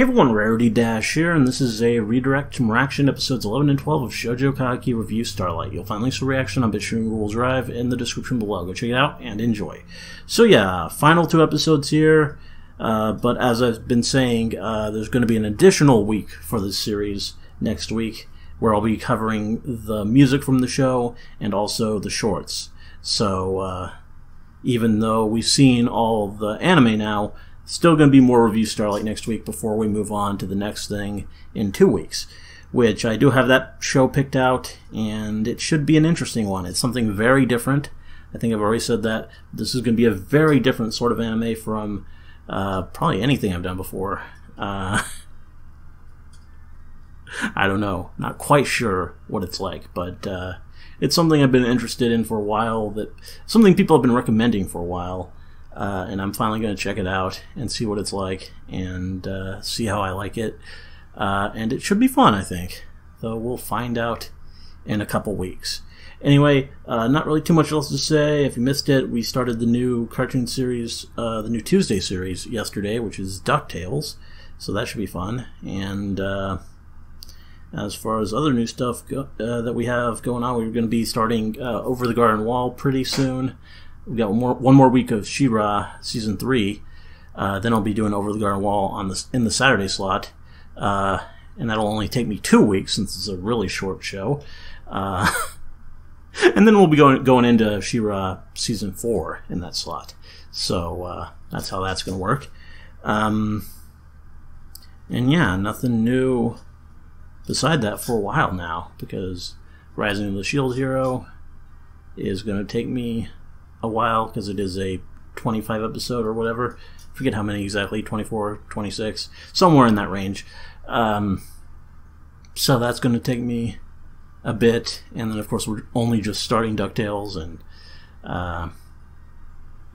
Hey everyone, Rarity Dash here, and this is a redirect from reaction episodes 11 and 12 of Shoujo Kageki Revue Starlight. You'll find links to reaction on BitChute and Google Drive in the description below. Go check it out and enjoy. So yeah, final two episodes here, but as I've been saying, there's going to be an additional week for this series next week, where I'll be covering the music from the show and also the shorts. So even though we've seen all the anime now, still going to be more Revue Starlight next week before we move on to the next thing in 2 weeks, which I do have that show picked out, and it should be an interesting one. It's something very different. I think I've already said that. This is going to be a very different sort of anime from probably anything I've done before. I don't know. Not quite sure what it's like, but it's something I've been interested in for a while, something people have been recommending for a while. And I'm finally going to check it out and see what it's like and see how I like it. And it should be fun, I think. Though we'll find out in a couple weeks. Anyway, not really too much else to say. If you missed it, we started the new cartoon series, the new Tuesday series yesterday, which is DuckTales. So that should be fun. And as far as other new stuff that we have going on, we're going to be starting Over the Garden Wall pretty soon. We've got one more week of She-Ra Season 3. Then I'll be doing Over the Garden Wall in the Saturday slot. And that'll only take me 2 weeks since it's a really short show. And then we'll be going into She-Ra Season 4 in that slot. So that's how that's going to work. And yeah, nothing new beside that for a while now, because Rising of the Shield Hero is going to take me a while because it is a 25 episode or whatever. I forget how many exactly, 24, 26, somewhere in that range. So that's going to take me a bit, and then of course we're only just starting DuckTales, and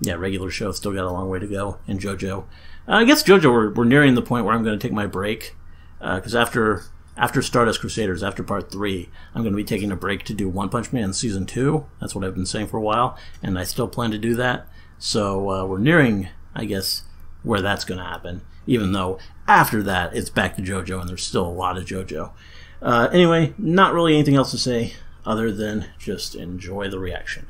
yeah, regular show still got a long way to go, and JoJo. I guess JoJo we're nearing the point where I'm going to take my break, because after Stardust Crusaders, after Part 3, I'm going to be taking a break to do One Punch Man Season 2. That's what I've been saying for a while, and I still plan to do that. So we're nearing, I guess, where that's going to happen, even though after that it's back to JoJo, and there's still a lot of JoJo. Anyway, not really anything else to say other than just enjoy the reaction.